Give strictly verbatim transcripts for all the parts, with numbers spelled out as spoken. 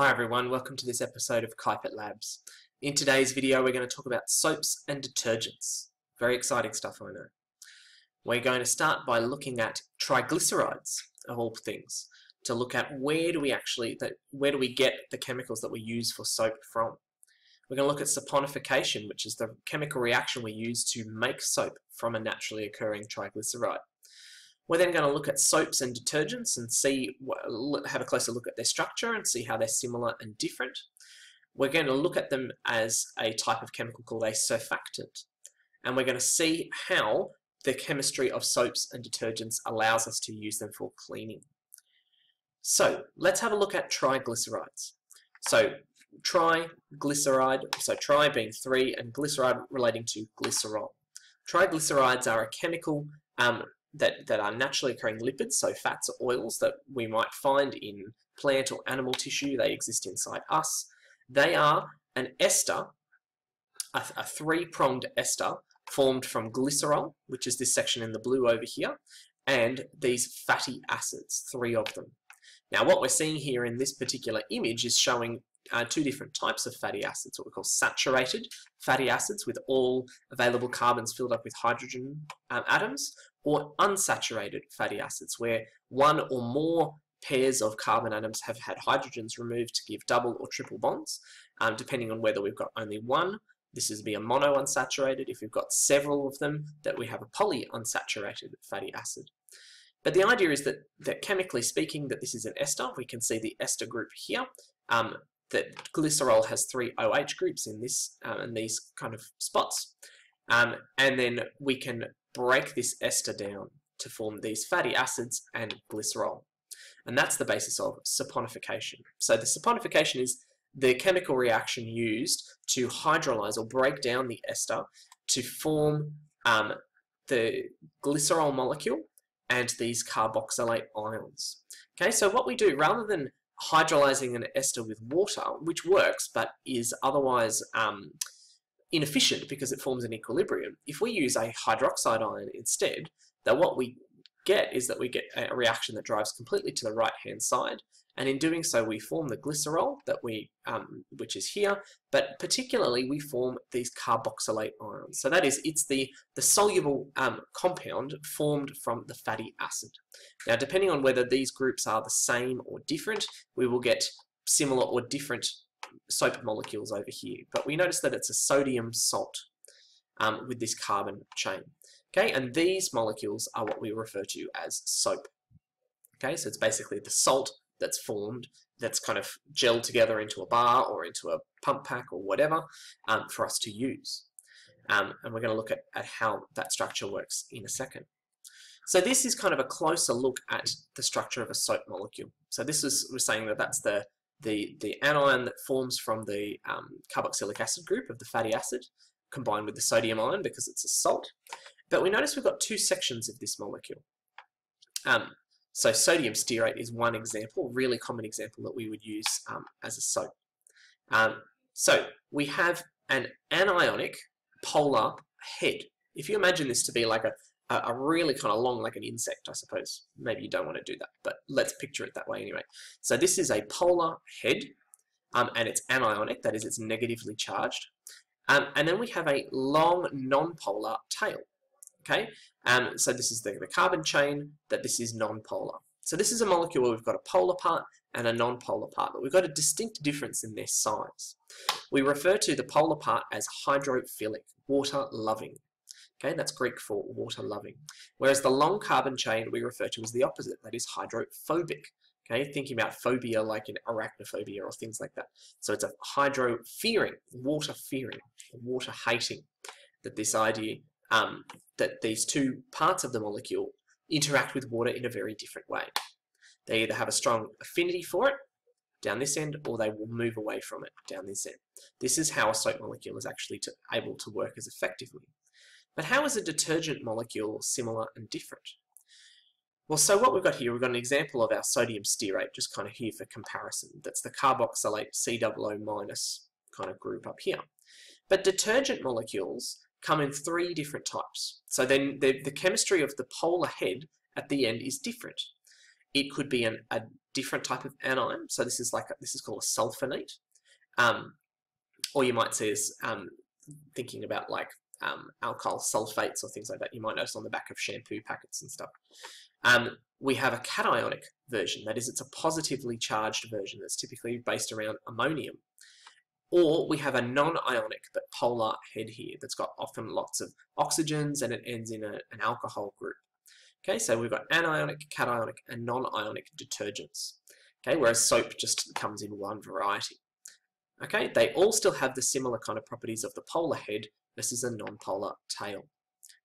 Hi everyone, welcome to this episode of Keipert Labs. In today's video we're going to talk about soaps and detergents. Very exciting stuff, I know. We're going to start by looking at triglycerides, of all things, to look at where do we actually, that, where do we get the chemicals that we use for soap from. We're going to look at saponification, which is the chemical reaction we use to make soap from a naturally occurring triglyceride. We're then going to look at soaps and detergents and see, have a closer look at their structure and see how they're similar and different. We're going to look at them as a type of chemical called a surfactant. And we're going to see how the chemistry of soaps and detergents allows us to use them for cleaning. So let's have a look at triglycerides. So triglyceride, so tri being three and glyceride relating to glycerol. Triglycerides are a chemical um, That, that are naturally occurring lipids, so fats or oils that we might find in plant or animal tissue. They exist inside us. They are an ester, a, a three-pronged ester formed from glycerol, which is this section in the blue over here, and these fatty acids, three of them. Now what we're seeing here in this particular image is showing Uh, two different types of fatty acids, what we call saturated fatty acids with all available carbons filled up with hydrogen um, atoms, or unsaturated fatty acids where one or more pairs of carbon atoms have had hydrogens removed to give double or triple bonds, um, depending on whether we've got only one. This is be a monounsaturated. If we've got several of them, that we have a polyunsaturated fatty acid. But the idea is that, that chemically speaking, that this is an ester. We can see the ester group here. Um, that glycerol has three OH groups in this um, in these kind of spots, um, and then we can break this ester down to form these fatty acids and glycerol, and that's the basis of saponification. So the saponification is the chemical reaction used to hydrolyze or break down the ester to form um, the glycerol molecule and these carboxylate ions. Okay, so what we do rather than hydrolyzing an ester with water, which works but is otherwise um, inefficient because it forms an equilibrium. If we use a hydroxide ion instead, then what we get is that we get a reaction that drives completely to the right-hand side, and in doing so we form the glycerol, that we, um, which is here, but particularly we form these carboxylate ions. So that is, it's the, the soluble um, compound formed from the fatty acid. Now depending on whether these groups are the same or different, we will get similar or different soap molecules over here, but we notice that it's a sodium salt um, with this carbon chain. Okay, and these molecules are what we refer to as soap. Okay, so it's basically the salt that's formed, that's kind of gelled together into a bar or into a pump pack or whatever um, for us to use. Um, and we're going to look at, at how that structure works in a second. So this is kind of a closer look at the structure of a soap molecule. So this is, we're saying that that's the, the, the anion that forms from the um, carboxylic acid group of the fatty acid combined with the sodium ion because it's a salt. But we notice we've got two sections of this molecule. Um, so sodium stearate is one example, really common example that we would use um, as a soap. Um, so we have an anionic polar head. If you imagine this to be like a, a really kind of long, like an insect, I suppose. Maybe you don't want to do that, but let's picture it that way anyway. So this is a polar head, um, and it's anionic, that is, it's negatively charged. Um, and then we have a long non-polar tail. Okay, um, so this is the, the carbon chain, that this is non-polar. So this is a molecule where we've got a polar part and a non-polar part, but we've got a distinct difference in their size. We refer to the polar part as hydrophilic, water-loving. Okay, that's Greek for water-loving. Whereas the long carbon chain we refer to as the opposite, that is hydrophobic. Okay, thinking about phobia like in arachnophobia or things like that. So it's a hydro-fearing, water-fearing, water-hating, that this idea Um, that these two parts of the molecule interact with water in a very different way. They either have a strong affinity for it down this end, or they will move away from it down this end. This is how a soap molecule is actually to, able to work as effectively. But how is a detergent molecule similar and different? Well, so what we've got here, we've got an example of our sodium stearate, just kind of here for comparison. That's the carboxylate C O O minus kind of group up here. But detergent molecules come in three different types. So then the, the chemistry of the polar head at the end is different. It could be an, a different type of anion. So this is like a, this is called a sulfonate, um, or you might see as um, thinking about like um, alkyl sulfates or things like that. You might notice on the back of shampoo packets and stuff. Um, we have a cationic version. That is, it's a positively charged version that's typically based around ammonium. Or we have a non-ionic but polar head here that's got often lots of oxygens and it ends in a, an alcohol group. Okay, so we've got anionic, cationic, and non-ionic detergents. Okay, whereas soap just comes in one variety. Okay, they all still have the similar kind of properties of the polar head versus a non-polar tail.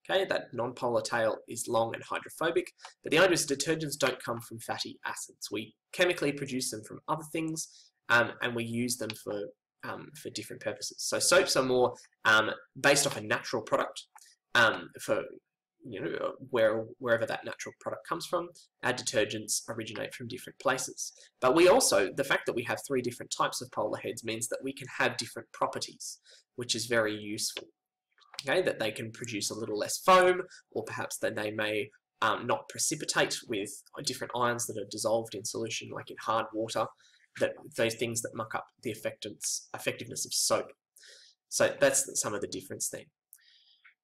Okay, that non-polar tail is long and hydrophobic, but the idea is detergents don't come from fatty acids. We chemically produce them from other things, um, and we use them for um, for different purposes. So soaps are more um, based off a natural product um, for, you know, where, wherever that natural product comes from. Our detergents originate from different places. But we also, the fact that we have three different types of polar heads means that we can have different properties, which is very useful. Okay, that they can produce a little less foam, or perhaps that they may um, not precipitate with different ions that are dissolved in solution, like in hard water, that those things that muck up the effectiveness of soap. So that's some of the difference there.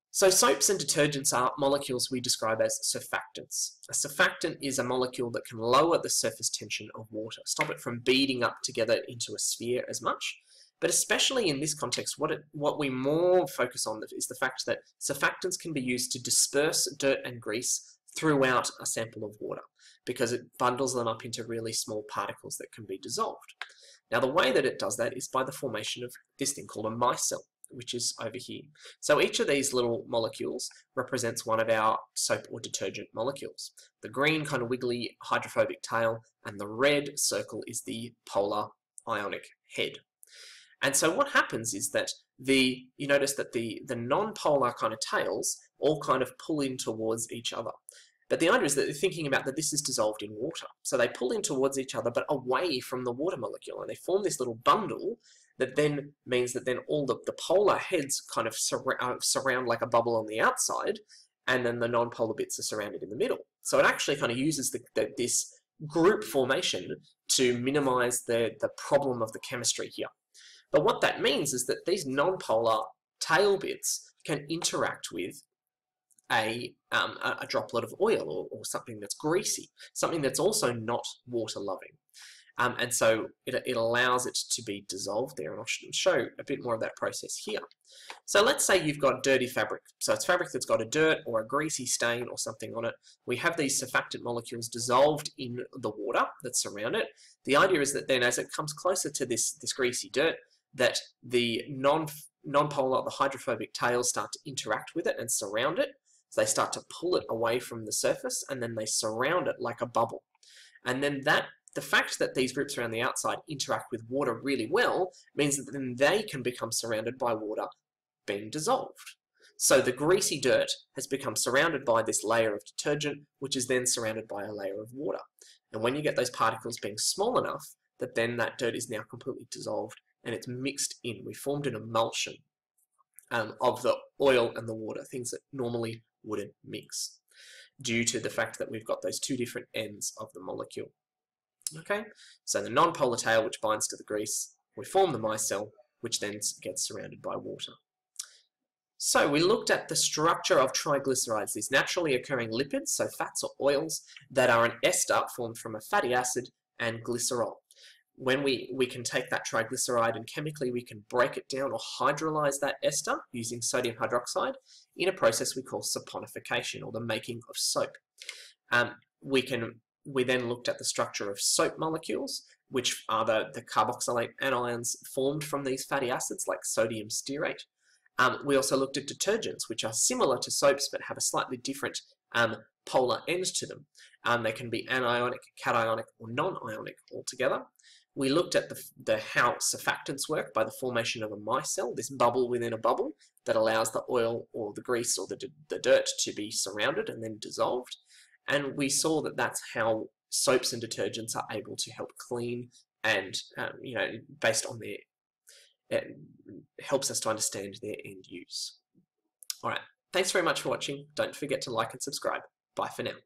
So soaps and detergents are molecules we describe as surfactants. A surfactant is a molecule that can lower the surface tension of water, stop it from beading up together into a sphere as much. But especially in this context, what, it, what we more focus on is the fact that surfactants can be used to disperse dirt and grease throughout a sample of water, because it bundles them up into really small particles that can be dissolved. Now, the way that it does that is by the formation of this thing called a micelle, which is over here. So each of these little molecules represents one of our soap or detergent molecules. The green kind of wiggly hydrophobic tail and the red circle is the polar ionic head. And so what happens is that the, you notice that the, the non-polar kind of tails all kind of pull in towards each other. But the idea is that they're thinking about that this is dissolved in water. So they pull in towards each other, but away from the water molecule. And they form this little bundle that then means that then all the, the polar heads kind of surround, surround like a bubble on the outside, and then the non-polar bits are surrounded in the middle. So it actually kind of uses the, the, this group formation to minimize the, the problem of the chemistry here. But what that means is that these non-polar tail bits can interact with a, um, a, a droplet of oil or, or something that's greasy, something that's also not water-loving. Um, and so it, it allows it to be dissolved there. And I'll show a bit more of that process here. So let's say you've got dirty fabric. So it's fabric that's got a dirt or a greasy stain or something on it. We have these surfactant molecules dissolved in the water that surround it. The idea is that then as it comes closer to this, this greasy dirt, that the non, non-polar, the hydrophobic tails start to interact with it and surround it. So they start to pull it away from the surface, and then they surround it like a bubble. And then that, the fact that these groups around the outside interact with water really well means that then they can become surrounded by water being dissolved. So the greasy dirt has become surrounded by this layer of detergent, which is then surrounded by a layer of water. And when you get those particles being small enough, that then that dirt is now completely dissolved and it's mixed in. We formed an emulsion um, of the oil and the water, things that normally wouldn't mix, due to the fact that we've got those two different ends of the molecule. Okay, so the non-polar tail, which binds to the grease, we form the micelle, which then gets surrounded by water. So we looked at the structure of triglycerides, these naturally occurring lipids, so fats or oils, that are an ester formed from a fatty acid and glycerol. When we, we can take that triglyceride and chemically we can break it down or hydrolyze that ester using sodium hydroxide in a process we call saponification, or the making of soap. Um, we, can, we then looked at the structure of soap molecules, which are the, the carboxylate ions formed from these fatty acids like sodium stearate. Um, we also looked at detergents, which are similar to soaps but have a slightly different um, polar end to them. Um, they can be anionic, cationic, or non-ionic altogether. We looked at the, the how surfactants work by the formation of a micelle, this bubble within a bubble that allows the oil or the grease or the, the dirt to be surrounded and then dissolved. And we saw that that's how soaps and detergents are able to help clean and, um, you know, based on their, it helps us to understand their end use. All right, thanks very much for watching. Don't forget to like and subscribe. Bye for now.